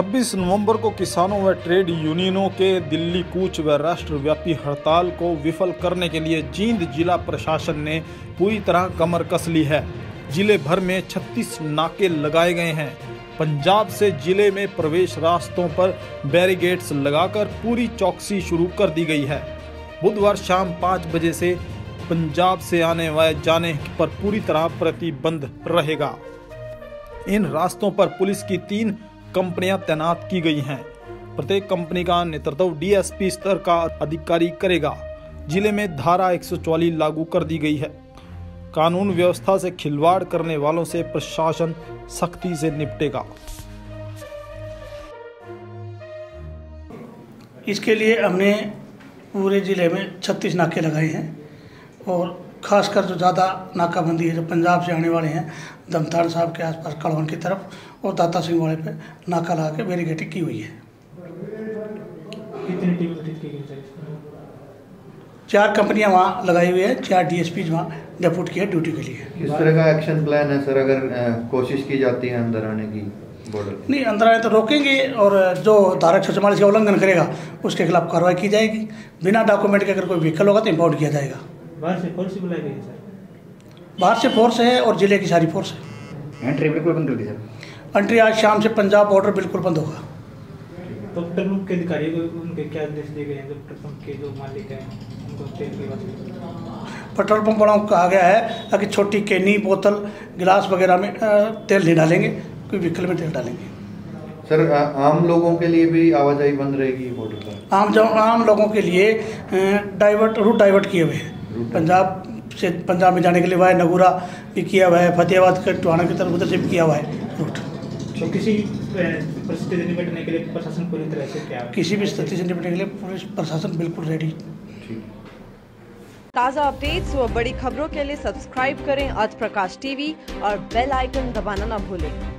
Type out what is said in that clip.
26 नवंबर को किसानों व ट्रेड यूनियनों के दिल्ली कूच व राष्ट्रव्यापी हड़ताल को विफल करने के लिए जींद जिला प्रशासन ने पूरी तरह कमर कस ली है। जिले भर में 36 नाके लगाए गए हैं। पंजाब से जिले में प्रवेश रास्तों पर बैरिकेड्स लगाकर पूरी चौकसी शुरू कर दी गई है। बुधवार शाम 5 बजे से पंजाब से आने व जाने पर पूरी तरह प्रतिबंध रहेगा। इन रास्तों पर पुलिस की 3 कंपनियां तैनात की गई हैं। प्रत्येक कंपनी का नेतृत्व डीएसपी स्तर का अधिकारी करेगा। जिले में धारा 144 लागू कर दी गई है। कानून व्यवस्था से खिलवाड़ करने वालों से प्रशासन सख्ती से निपटेगा। इसके लिए हमने पूरे जिले में 36 नाके लगाए हैं और खासकर जो ज़्यादा नाकाबंदी है, जो पंजाब से आने वाले हैं, दमताड़ साहब के आसपास कड़वन की तरफ और दाता सिंह वाले पे नाका लगा के बैरिकेडिंग की हुई है। चार कंपनियां वहाँ लगाई हुई है, 4 डीएसपी वहाँ डेप्यूट किया ड्यूटी के लिए। इस तरह का एक्शन प्लान है सर, अगर कोशिश की जाती है अंदर आने की? नहीं, अंदर आए तो रोकेंगे और जो धारा 144 का उल्लंघन करेगा उसके खिलाफ कार्रवाई की जाएगी। बिना डॉक्यूमेंट के अगर कोई व्हीकल होगा तो इंपाउंड किया जाएगा। बाहर से फोर्स है और जिले की सारी फोर्स है। एंट्री बिल्कुल बंद कर दी सर। एंट्री आज शाम से पंजाब बॉर्डर बिल्कुल बंद होगा। तो प्रमुख के अधिकारी को उनके क्या आदेश दिए गए हैं? जो पेट्रोल के जो मालिक हैं उनको तेल की बात पेट्रोल पंप वालों को कहा गया है कि छोटी कैनी, बोतल, गिलास वगैरह में तेल नहीं डालेंगे, कोई व्हीकल में तेल डालेंगे। सर, आम लोगों के लिए भी आवाजाही बंद रहेगी बॉर्डर पर? आम लोगों के लिए रूट डाइवर्ट किए हुए हैं। पंजाब से पंजाब में जाने के लिए वाया नगूरा भी किया हुआ है, फतेहाबाद का टोहाना की तरफ उधर से भी किया हुआ है रूट। तो किसी परिस्थिति से निपटने के लिए प्रशासन पूरी तरह से क्या? किसी भी स्थिति से निपटने के लिए पुलिस प्रशासन बिल्कुल रेडी। ताज़ा अपडेट्स व बड़ी खबरों के लिए सब्सक्राइब करें अर्थ प्रकाश टीवी और बेल आइकन दबाना ना भूलें।